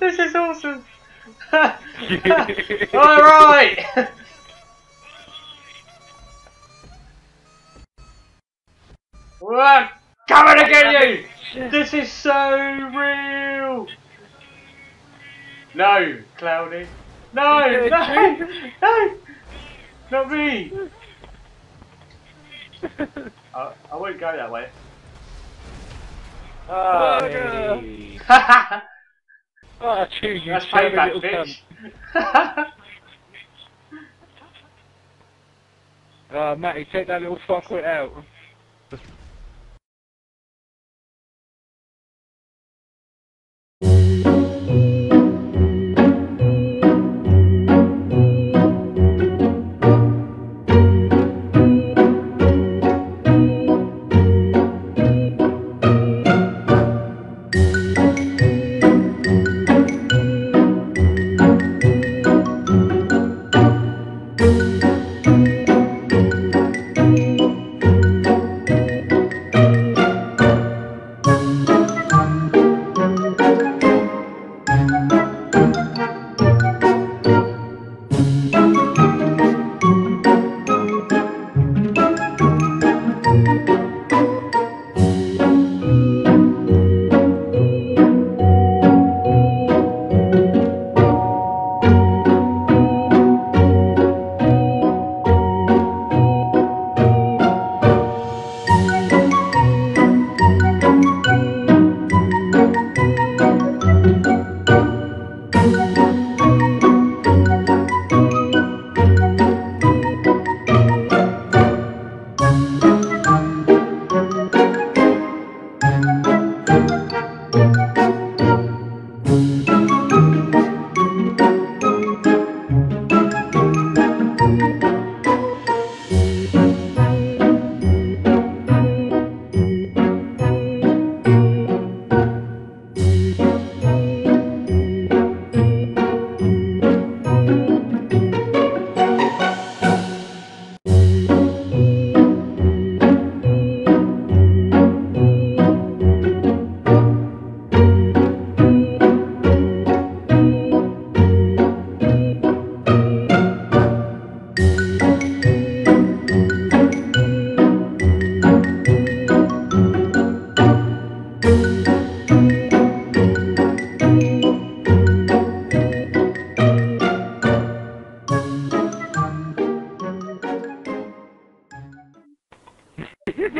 This is awesome. All right. We're coming to get you. This is so real. No, Cloudy. No, no, no. Not me. I won't go that way. Oh, hey. Oh, geez, you. That's payback, bitch. Oh, Matty, take that little fuckwit out.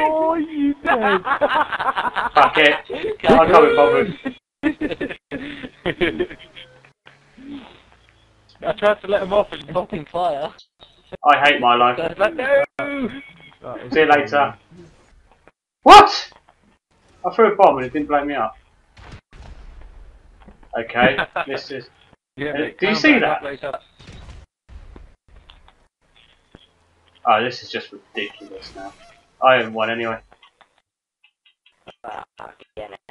Oh, you dead! Fuck it. I can't be bothered. I tried to let him off and popping fire. I hate my life. No! See you later. What? I threw a bomb and it didn't blow me up. Okay, this is... Yeah, do you see that? Oh, this is just ridiculous now. I haven't won anyway. Ah, damn it.